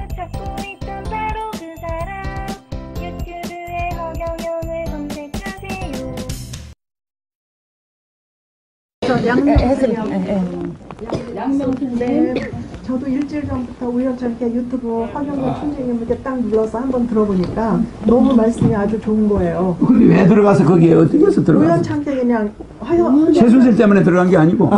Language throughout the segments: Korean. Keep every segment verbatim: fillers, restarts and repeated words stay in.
그 찾고 있던 바로 그 사람, 유튜브에 허경영을 검색하세요. 저 양명수요. 네, 양명수인데 저도 일주일 전부터 우연찮게 유튜브 허경영 총재님한테 딱 눌러서 한번 들어보니까 너무 말씀이 아주 좋은 거예요. 우리 왜 들어가서 거기에 어떻게 해서 들어가서? 우연찮게 그냥 허경영 최순실 때문에 들어간 게 아니고.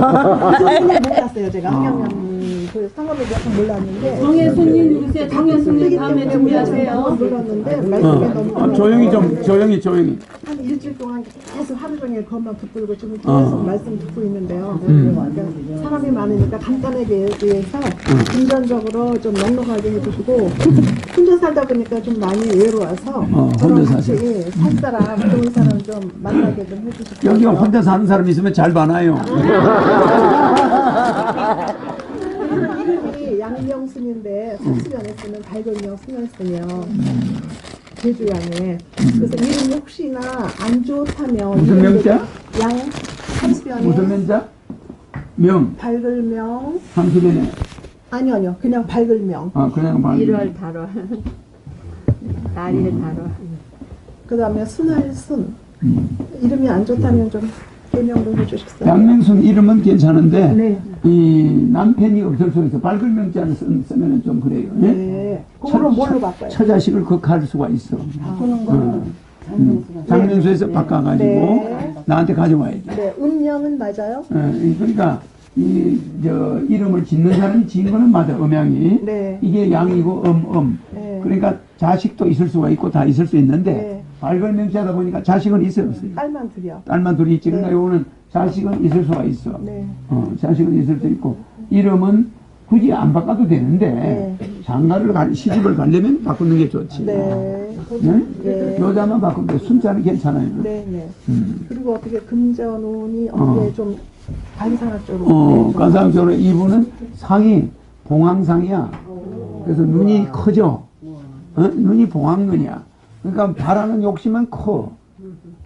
최순실 몰랐어요 제가. 허경영 그 상관없이 약간 몰랐는데 정혜순님 누구세요? 정혜순님 다음에 준비하세요. 몰랐는데 말씀이 너무 아, 조용히 좀 조용히 조용히 한 일주일 동안 계속 하루 종일 그것만 붙들고 지금 계속 어. 말씀 듣고 있는데요. 음. 그러니까 사람이 많으니까 간단하게 해서 금전적으로 좀 넉넉하게 해주시고 혼자 살다 보니까 좀 많이 외로워서 어, 혼자 사실 예, 살 사람 그런 사람 좀 만나게 좀 해주시고 여기가 혼자 사는 사람 있으면 잘 많아요. 양명순인데 사수연애쓰는 발견명 수연쓰며 제주양에 그래서 이름이 혹시나 안 좋다면 무슨 명자? 양 삼수연애 무슨 명자? 명 발글명 삼수연애 아니요 아니요 그냥 발글명 아 그냥 발글명 일월 달월 날일 달월 그 다음에 순월순 음. 이름이 안 좋다면 좀 양명순 이름은 괜찮은데 네. 이 남편이 없을 속에서 밝을 명자를 쓰면 좀 그래요. 네. 네. 그거는 뭘로 바꿔요? 처자식을 극할 수가 있어. 바꾸는 거는 어. 장명수가 음. 장명수에서 네. 바꿔가지고 네. 나한테 가져와야지. 네. 음명은 맞아요? 네. 그러니까 이 저 이름을 짓는 사람이 지은 거는 맞아. 음양이 네. 이게 양이고 음음. 네. 그러니까 자식도 있을 수가 있고 다 있을 수 있는데. 네. 밝은 명자다 보니까 자식은 있어요. 없어요? 딸만 둘이요. 딸만 둘이 있지. 그러니까 네. 요거는 자식은 있을 수가 있어. 네. 어, 자식은 있을 수 있고 이름은 굳이 안 바꿔도 되는데 네. 장가를 가, 시집을 가려면 바꾸는 게 좋지. 네. 네? 네. 여자만 바꾸면 돼. 순자는 괜찮아요. 네. 네. 음. 그리고 어떻게 금전운이 어떻게 어. 좀 관상학 쪽으로. 어, 관상학 쪽으로 이분은 상이 봉황상이야. 오. 그래서 눈이 커져. 어? 눈이 봉황눈이야. 그러니까 바라는 욕심은 커.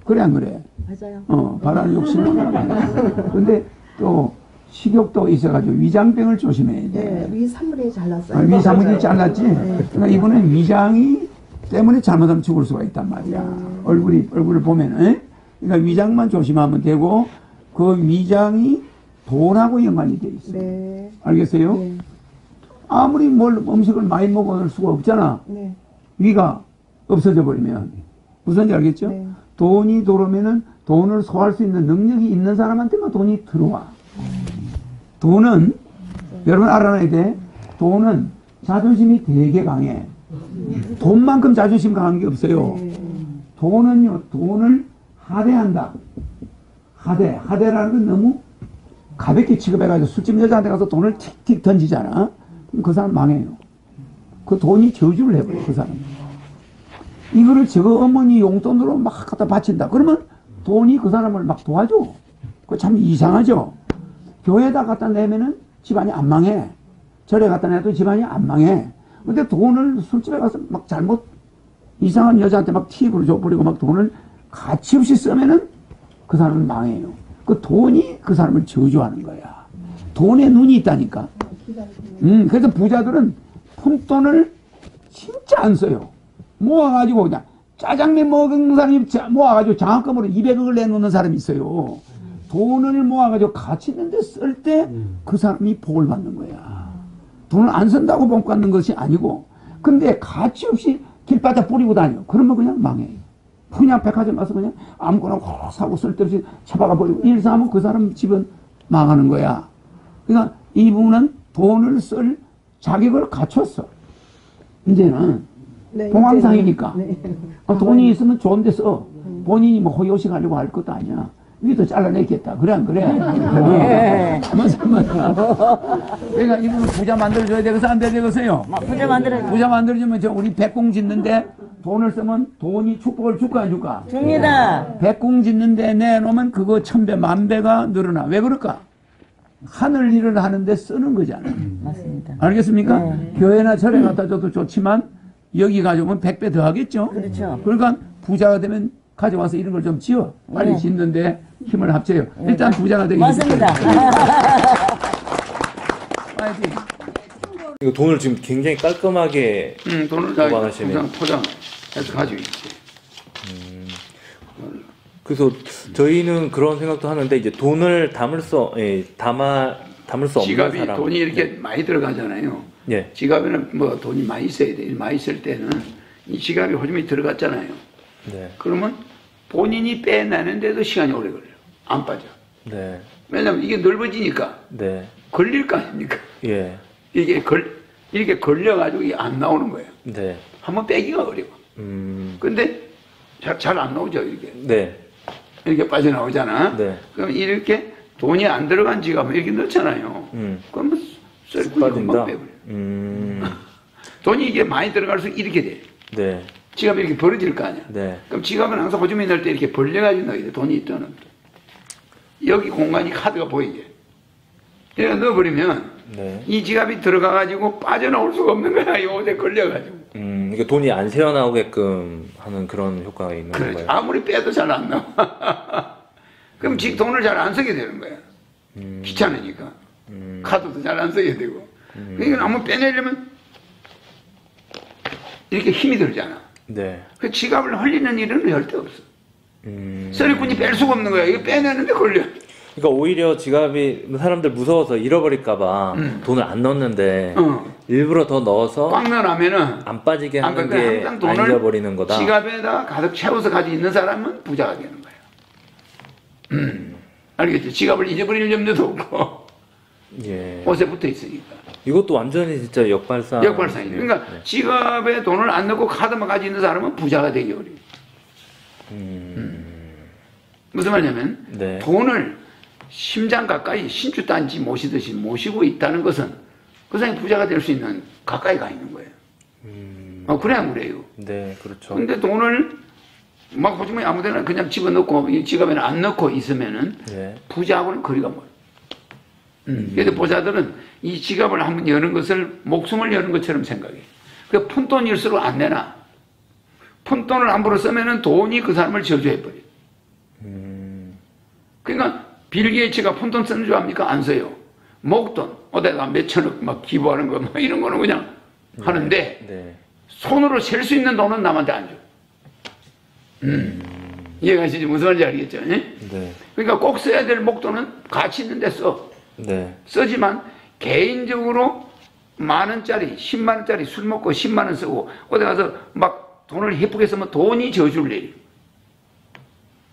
그래 안 그래? 맞아요. 어, 바라는 욕심은 커. 근데 또 식욕도 있어가지고 위장병을 조심해야 돼. 네, 위산물이 잘났어요. 아, 위산물이 잘났지? 네. 그러니까 이분은 위장이 때문에 잘못하면 죽을 수가 있단 말이야. 네. 얼굴이, 얼굴을 보면, 에? 그러니까 위장만 조심하면 되고, 그 위장이 돈하고 연관이 돼 있어. 네. 알겠어요? 네. 아무리 뭘 음식을 많이 먹을 수가 없잖아. 네. 위가. 없어져 버리면 무슨지 알겠죠? 네. 돈이 들어오면은 돈을 소화할 수 있는 능력이 있는 사람한테만 돈이 들어와. 돈은 네. 여러분 알아놔야 돼. 돈은 자존심이 되게 강해. 네. 돈만큼 자존심 강한 게 없어요. 네. 돈은요 돈을 하대한다. 하대 하대라는 건 너무 가볍게 취급해가지고 술집 여자한테 가서 돈을 틱틱 던지잖아. 그럼 그 사람 망해요. 그 돈이 저주를 해버려 그 사람. 이거를 저거 어머니 용돈으로 막 갖다 바친다. 그러면 돈이 그 사람을 막 도와줘. 그거 참 이상하죠. 교회에다 갖다 내면은 집안이 안 망해. 절에 갖다 내도 집안이 안 망해. 근데 돈을 술집에 가서 막 잘못 이상한 여자한테 막 팁으로 줘버리고 막 돈을 가치없이 쓰면은 그 사람은 망해요. 그 돈이 그 사람을 저주하는 거야. 돈에 눈이 있다니까. 음, 그래서 부자들은 푼돈을 진짜 안 써요. 모아가지고 그냥 짜장면 먹은 사람이 모아가지고 장학금으로 이백억을 내놓는 사람이 있어요. 돈을 모아가지고 같이 있는데 쓸 때 그 사람이 복을 받는 거야. 돈을 안 쓴다고 복 받는 것이 아니고 근데 가치 없이 길바닥 뿌리고 다녀. 그러면 그냥 망해. 그냥 백화점 가서 그냥 아무거나 확 사고 쓸데없이 쳐박아 버리고 일사하면 그 사람 집은 망하는 거야. 그러니까 이분은 돈을 쓸 자격을 갖췄어. 이제는 네, 봉황상이니까 네. 아, 돈이 있으면 좋은 데 써. 음. 본인이 뭐 호요식하려고 할 것도 아니야. 위도 잘라내겠다. 그래 안 그래? 네. 그러니까 이분은 부자 만들어줘야 되겠어 안 돼야 되겠어요? 아, 부자 만들어줘. 부자 만들어주면 저 우리 백공 짓는데 돈을 쓰면 돈이 축복을 줄까 안 줄까? 줍니다. 백공 짓는데 내놓으면 그거 천배 만배가 늘어나. 왜 그럴까? 하늘 일을 하는데 쓰는 거잖아. 맞습니다. 알겠습니까? 네. 교회나 절에 갖다 줘도 좋지만 여기 가져오면 백 배 더 하겠죠? 그렇죠. 그러니까 부자가 되면 가져와서 이런 걸 좀 지어. 빨리 네. 짓는데 힘을 합쳐요. 네. 일단 부자가 되기 맞습니다. 이거 돈을 지금 굉장히 깔끔하게 음, 돈을 포장해서 가지고 있지. 음. 그래서 저희는 그런 생각도 하는데 이제 돈을 담을 수, 예, 담아 담을 수 없는 사람. 지갑이 돈이 이렇게 네. 많이 들어가잖아요. 예. 지갑에는 뭐 돈이 많이 있어야 돼. 많이 있을 때는 이 지갑이 호주머니 들어갔잖아요. 네. 그러면 본인이 빼내는데도 시간이 오래 걸려. 안 빠져. 네. 왜냐면 이게 넓어지니까. 네. 걸릴 거 아닙니까? 예. 이게 걸, 이렇게 걸려가지고 이게 안 나오는 거예요. 네. 한번 빼기가 어려워. 음. 근데 잘, 잘 안 나오죠, 이렇게. 네. 이렇게 빠져나오잖아. 네. 그럼 이렇게 돈이 안 들어간 지갑을 이렇게 넣잖아요. 음. 그럼 썰고 금방 빼버려요. 음. 돈이 이게 많이 들어갈수록 이렇게 돼. 네. 지갑이 이렇게 벌어질 거 아니야. 네. 그럼 지갑은 항상 호주머니 넣을 때 이렇게 벌려가지고 넣어야 돼. 돈이 있든 없든. 여기 공간이 카드가 보이게. 이렇게 넣어버리면 네. 이 지갑이 들어가가지고 빠져나올 수가 없는 거야. 이 옷에 걸려가지고. 음, 이게 돈이 안 새어나오게끔 하는 그런 효과가 있는 그렇죠. 거예요. 아무리 빼도 잘 안 나와. 그럼 지 돈을 잘 안 쓰게 되는 거야. 음. 귀찮으니까. 음. 카드도 잘 안 쓰게 되고. 음. 그러니까 한번 빼내려면 이렇게 힘이 들잖아. 네. 그 지갑을 흘리는 일은 절대 없어. 음. 쓰리꾼이 뺄 수가 없는 거야. 이거 빼내는데 걸려. 그러니까 오히려 지갑이 사람들 무서워서 잃어버릴까봐 음. 돈을 안 넣는데 어. 일부러 더 넣어서 꽉 넣으면은 안 빠지게 하는 게 안 잃어버리는 거다. 지갑에다 가득 채워서 가지고 있는 사람은 부자가 되는 거야. 음. 알겠지? 지갑을 잊어버릴 염려도 없고 예. 옷에 붙어 있으니까. 이것도 완전히 진짜 역발상. 역발상이에요. 그러니까 네. 지갑에 돈을 안 넣고 카드만 가지고 있는 사람은 부자가 되기 어려워. 음. 음. 무슨 말이냐면 네. 돈을 심장 가까이 신주단지 모시듯이 모시고 있다는 것은 그 사람이 부자가 될 수 있는 가까이 가 있는 거예요. 음. 어, 그래야 그래요. 네, 그렇죠. 근데 돈을 막 호주머니 아무데나 그냥 집어넣고 지갑에는 안 넣고 있으면은 네. 부자하고는 거리가 멀어요. 음. 그래서 부자들은 이 지갑을 한번 여는 것을 목숨을 여는 것처럼 생각해. 그 푼돈일수록 안 내놔. 푼돈을 함부로 쓰면은 돈이 그 사람을 저주해버려. 음. 그러니까 빌 게이츠가 푼돈 쓰는 줄 압니까? 안 써요. 목돈, 어디다 몇천억 막 기부하는 거, 막 이런 거는 그냥 네, 하는데, 네. 손으로 셀 수 있는 돈은 남한테 안 줘. 음. 음. 이해가시지? 무슨 말인지 알겠죠? 네? 네. 그러니까 꼭 써야 될 목돈은 가치 있는데 써. 네. 쓰지만, 개인적으로 만 원짜리, 십만 원짜리 술 먹고 십만 원 쓰고, 어디 가서 막 돈을 예쁘게 쓰면 돈이 저주를 내요.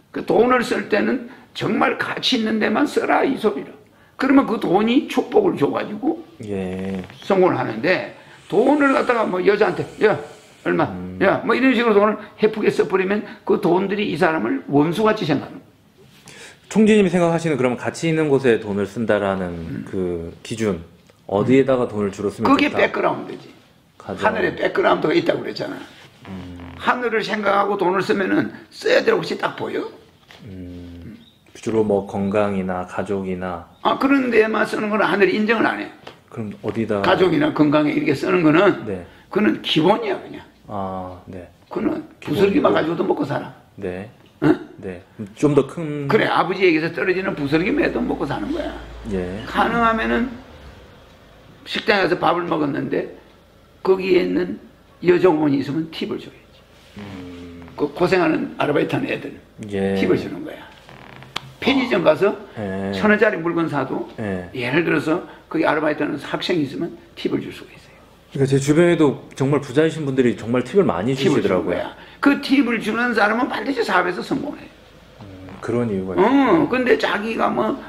그 돈을 쓸 때는 정말 가치 있는 데만 써라, 이 소리라. 그러면 그 돈이 축복을 줘가지고, 예. 성공을 하는데, 돈을 갖다가 뭐 여자한테, 야, 얼마, 음. 야, 뭐 이런 식으로 돈을 헤프게 써버리면 그 돈들이 이 사람을 원수같이 생각하는 거예요. 총재님이 생각하시는 그럼 가치 있는 곳에 돈을 쓴다라는 음. 그 기준, 어디에다가 음. 돈을 주로 쓰면 그게 백그라운드지. 가장... 하늘에 백그라운드가 있다고 그랬잖아. 음. 하늘을 생각하고 돈을 쓰면은 써야 될 곳이 딱 보여. 음. 주로 뭐 건강이나 가족이나 아 그런 데만 쓰는 거는 하늘이 인정을 안 해. 그럼 어디다 가족이나 건강에 이렇게 쓰는 거는 네. 그는 기본이야 그냥. 아 네. 그는 부스러기만 가지고도 먹고 살아. 네. 응? 네. 좀 더 큰. 그래 아버지에게서 떨어지는 부스러기만해도 먹고 사는 거야. 예. 가능하면은 식당에서 밥을 먹었는데 거기에 있는 여정원이 있으면 팁을 줘야지. 음... 그 고생하는 아르바이트하는 애들 예. 팁을 주는 거야. 편의점 가서 예. 천 원짜리 물건 사도 예. 예를 들어서 거기 아르바이트하는 학생이 있으면 팁을 줄 수가 있어요. 그러니까 제 주변에도 정말 부자이신 분들이 정말 팁을 많이 팁을 주시더라고요. 그 팁을 주는 사람은 반드시 사업에서 성공해요. 음, 그런 이유가 있어요. 어, 근데 자기가 뭐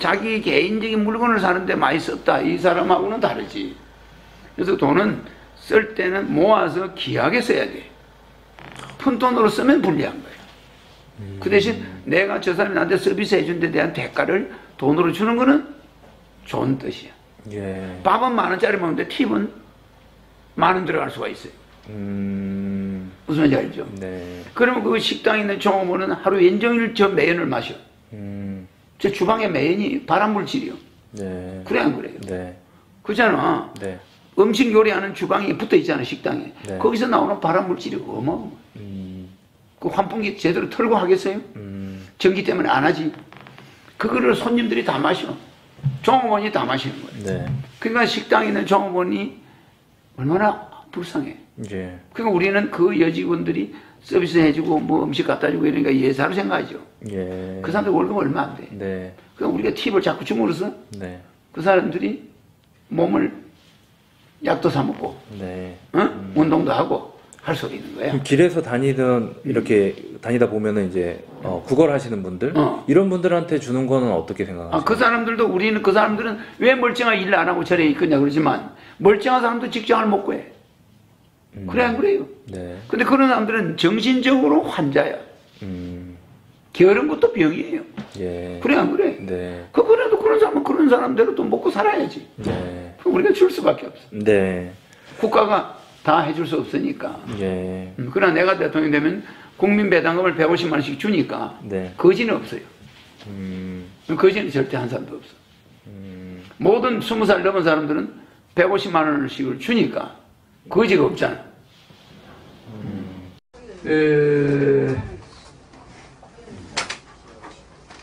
자기 개인적인 물건을 사는데 많이 썼다 이 사람하고는 다르지. 그래서 돈은 쓸 때는 모아서 귀하게 써야 돼. 푼돈으로 쓰면 불리한 거예요. 그 대신 내가 저 사람이 나한테 서비스해 준 데 대한 대가를 돈으로 주는 거는 좋은 뜻이야. 예. 밥은 만 원짜리 먹는데 팁은 만 원 들어갈 수가 있어요. 음... 무슨 말인지 알죠? 네. 그러면 그 식당에 있는 종업원은 하루 연종일 저 매연을 마셔. 음... 저 주방의 매연이 발암물질이요. 네. 그래 안 그래요? 네. 그렇잖아. 네. 음식 요리하는 주방이 붙어 있잖아 식당에. 네. 거기서 나오는 발암물질이 어마어마해. 음... 그 환풍기 제대로 털고 하겠어요? 음. 전기 때문에 안 하지. 그거를 손님들이 다 마셔. 종업원이 다 마시는 거예요. 네. 그러니까 식당에 있는 종업원이 얼마나 불쌍해. 예. 그러니까 우리는 그 여직원들이 서비스 해주고 뭐 음식 갖다주고 이러니까 예사로 생각하죠. 예. 그 사람들 월급 얼마 안 돼. 네. 그러니까 우리가 팁을 자꾸 줌으로써 네. 그 사람들이 몸을 약도 사 먹고, 네. 어? 음. 운동도 하고 할 수 있는 거야. 길에서 다니던 이렇게 다니다 보면은 이제 어, 구걸 하시는 분들 어. 이런 분들한테 주는 거는 어떻게 생각하세요? 아, 그 사람들도 우리는 그 사람들은 왜 멀쩡한 일을 안 하고 저래 있겠냐 그러지만 멀쩡한 사람도 직장을 못 구해. 음. 그래 안 그래요? 네. 근데 그런 사람들은 정신적으로 환자야. 음. 게으른 것도 병이에요. 예. 그래 안 그래? 네. 그거라도 그런 사람은 그런 사람대로 또 먹고 살아야지. 네. 그럼 우리가 줄 수밖에 없어. 네. 국가가 다 해줄 수 없으니까. 예. 음, 그러나 내가 대통령 되면 국민 배당금을 백오십만 원씩 주니까 네. 거지는 없어요. 음. 거지는 절대 한 사람도 없어. 음. 모든 스무 살 넘은 사람들은 백오십만 원씩을 주니까 거지가 없잖아. 음. 에...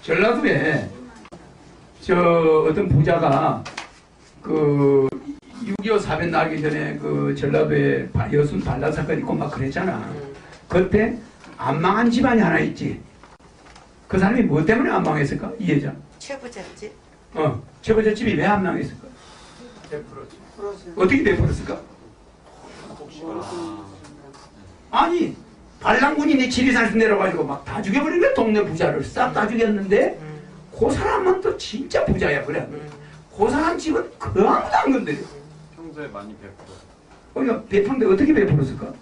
전라도에 저 어떤 부자가 그 육이오 사변 나기 전에 그 전라도에 여순 반란 사건 있고 막 그랬잖아. 그때 안 망한 집안이 하나 있지. 그 사람이 뭐 때문에 안 망했을까? 이 여자. 최부잣집. 어, 최부잣집이 왜 안 망했을까? 베풀었지. 어떻게 베풀었을까? 아니 반란군이 내 지리산에서 내려가지고 막 다 죽여버린 거야. 동네 부자를 싹 다 죽였는데 그 사람만 또 진짜 부자야. 그래 그 사람 집은 그 아무도 안 건드려. 평소에 많이 베풀어. 그러니까 베푼데 어떻게 베풀었을까?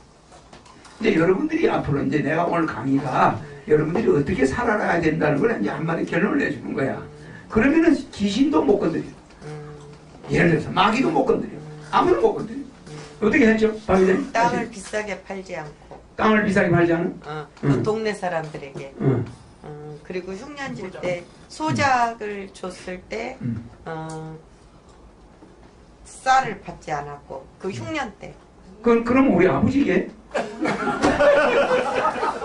이제 여러분들이 앞으로 이제 내가 오늘 강의가 여러분들이 어떻게 살아가야 된다는 걸 이제 한마디 결론을 내주는 거야. 그러면은 귀신도 못 건드려. 예를 들어서 마귀도 못 건드려. 아무도 못 건드려. 어떻게 했죠? 땅을 다시. 비싸게 팔지 않고. 땅을 비싸게 팔지 않아? 어, 그 응. 동네 사람들에게. 응. 어, 그리고 흉년 질 때 소작을 응. 줬을 때 응. 어, 쌀을 받지 않았고 그 흉년 때. 그럼 그럼 우리 아버지게?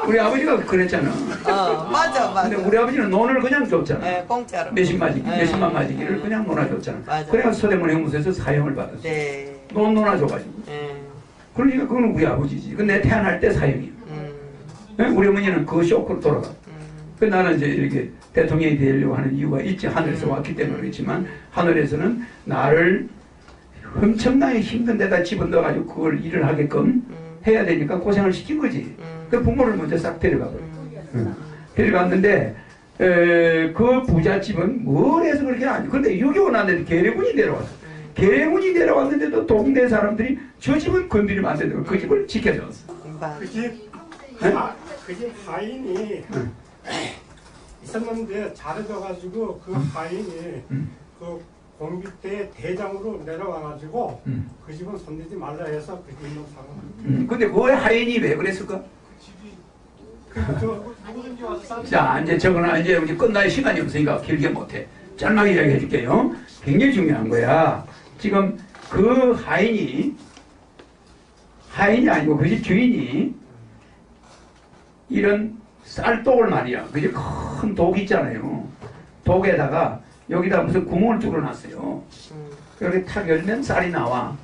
우리 아버지가 그랬잖아. 어, 맞아, 맞아. 근데 우리 아버지는 논을 그냥 줬잖아. 네, 공짜로. 몇십만 마지기, 몇십만 마지기를 그냥 논아줬잖아. 맞아. 그래서 서대문 형무소에서 사형을 받았어. 네. 논 논아줘가지고. 네. 그러니까 그건 우리 아버지지. 근데 태어날 때 사형이야. 음. 우리 어머니는 그 쇼크로 돌아가. 음. 그 나는 이제 이렇게 대통령이 되려고 하는 이유가 있지. 하늘에서 음. 왔기 때문에 그렇지만 하늘에서는 나를 엄청나게 힘든 데다 집어넣어가지고 그걸 일을 하게끔 음. 해야 되니까 고생을 시킨 거지. 음. 그 부모를 먼저 싹 데려가버려. 음. 응. 데려갔는데 에, 그 부잣집은 뭘 해서 그렇게 아니고 근데 육이오 난데도 계룡군이 내려왔어. 음. 계룡군이 내려왔는데도 동네 사람들이 저 집은 건드리면 안 된다고 그 집을 지켜줬어. 그 집, 아, 그 집 하인이 응. 있었는데 잘해줘가지고 그 응. 하인이 응. 그 공비 때 대장으로 내려와가지고 음. 그 집은 손대지 말라 해서 그 집은 사고. 음. 근데 그 하인이 왜 그랬을까? 그 집이 누구든지 와서 자 이제 저거는 이제 우리 끝날 시간이 없으니까 길게 못해. 짧게 이야기해 줄게요. 굉장히 중요한 거야. 지금 그 하인이 하인이 아니고 그 집 주인이 이런 쌀독을 말이야. 그 집 큰 독이 있잖아요. 독에다가 여기다 무슨 구멍을 뚫어놨어요. 그렇게 탁 열면 쌀이 나와.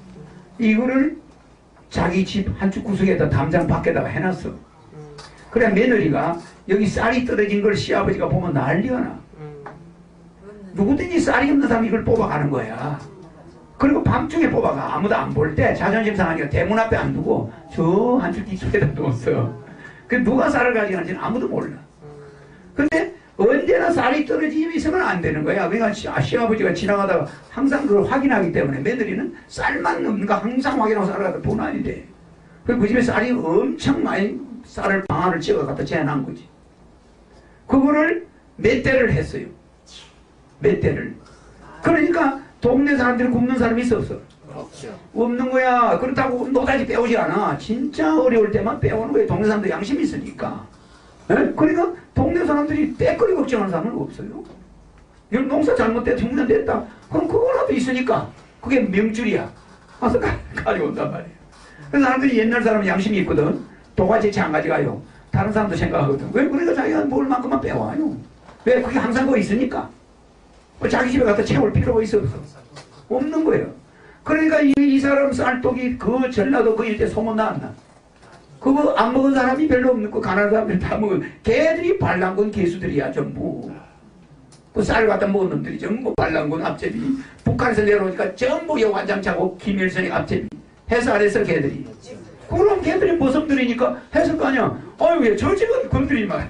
이거를 자기 집 한쪽 구석에다 담장 밖에다가 해놨어. 그래 며느리가 여기 쌀이 떨어진 걸 시아버지가 보면 난리가 나. 누구든지 쌀이 없는 사람이 이걸 뽑아가는 거야. 그리고 밤중에 뽑아가. 아무도 안 볼 때 자존심 상하니까 대문 앞에 안 두고 저 한쪽 뒤쪽에다 두었어. 그 누가 쌀을 가져가는지는 아무도 몰라. 근데 언제나 쌀이 떨어지면 안 되는 거야. 그러니까 시아버지가 지나가다가 항상 그걸 확인하기 때문에 며느리는 쌀만 없는가 항상 확인하고 살아가다 보나이 돼. 그 집에 쌀이 엄청 많이 쌀을 방아를 찍어 갖다 재난 거지. 그거를 몇 대를 했어요. 몇 대를. 그러니까 동네 사람들이 굶는 사람이 있어 없어? 없죠. 없는 거야. 그렇다고 노다지 빼오지 않아. 진짜 어려울 때만 빼오는 거야. 동네 사람도 양심이 있으니까. 네? 그러니까 동네 사람들이 때거리 걱정하는 사람은 없어요. 농사 잘못됐다, 흉년됐다. 그럼 그거라도 있으니까 그게 명줄이야. 와서 가져온단 말이에요. 그래서 사람들이 옛날 사람은 양심이 있거든. 도가제치 안 가져가요. 다른 사람도 생각하거든. 왜? 그러니까 자기가 먹을 만큼만 빼와요. 왜? 그게 항상 그거 있으니까. 자기 집에 가서 채울 필요가 있어 없어? 없는 거예요. 그러니까 이, 이 사람 쌀떡이 그 전라도 그 일대 소문 났나? 그거 안 먹은 사람이 별로 없고 가난한 사람들 다 먹은 걔들이 반란군 개수들이야 전부. 그 쌀 갖다 먹은 놈들이 전부 반란군 앞제비. 북한에서 내려오니까 전부 여관장차고 김일성이 앞제비. 해서 아래서 걔들이. 그럼 걔들이 보섭들이니까 했을 거 아니야. 어이 왜 저 집은 군들이만.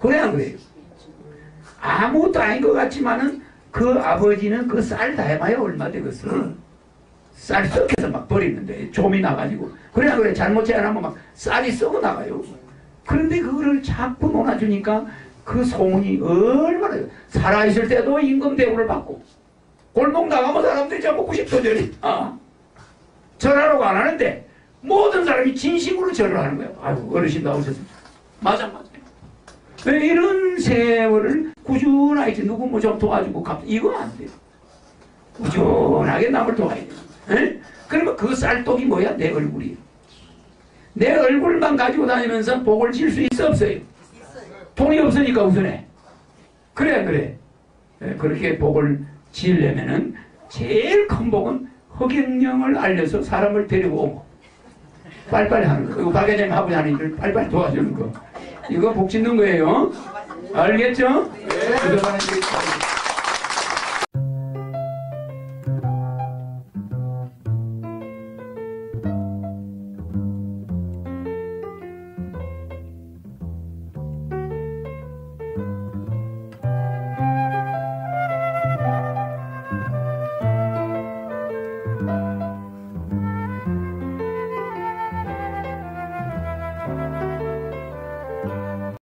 그래 안 그래요? 아무것도 아닌 것 같지만은 그 아버지는 그 쌀 다 해봐야 얼마 되겠어. 쌀이 썩해서 막 버리는데 좀이 나가지고 그래 안 그래? 잘못 제안하면 막 쌀이 썩어 나가요. 그런데 그거를 자꾸 논아주니까 그 소문이 얼마나 살아있을 때도 임금 대우를 받고 골목 나가면 사람들이 잘 먹고 싶어 저리. 아. 절하라고 안 하는데 모든 사람이 진심으로 절을 하는 거예요. 아이고 어르신 나오셨습니다. 맞아 맞아. 왜 이런 세월을 꾸준하게 누구 뭐 좀 도와주고 갑자기 이거 안 돼요. 꾸준하게 남을 도와야 돼요. 에? 그러면 그 쌀떡이 뭐야? 내 얼굴이에요. 내 얼굴만 가지고 다니면서 복을 질 수 있어 없어요? 있어요. 돈이 없으니까 우선해. 그래 그래. 에, 그렇게 복을 지으려면은 제일 큰 복은 허경영을 알려서 사람을 데리고 오고 빨빨리 하는 거. 이거 박 회장님 하고 하는 일 빨빨리 도와주는 거. 이거 복 짓는 거예요. 알겠죠? 네.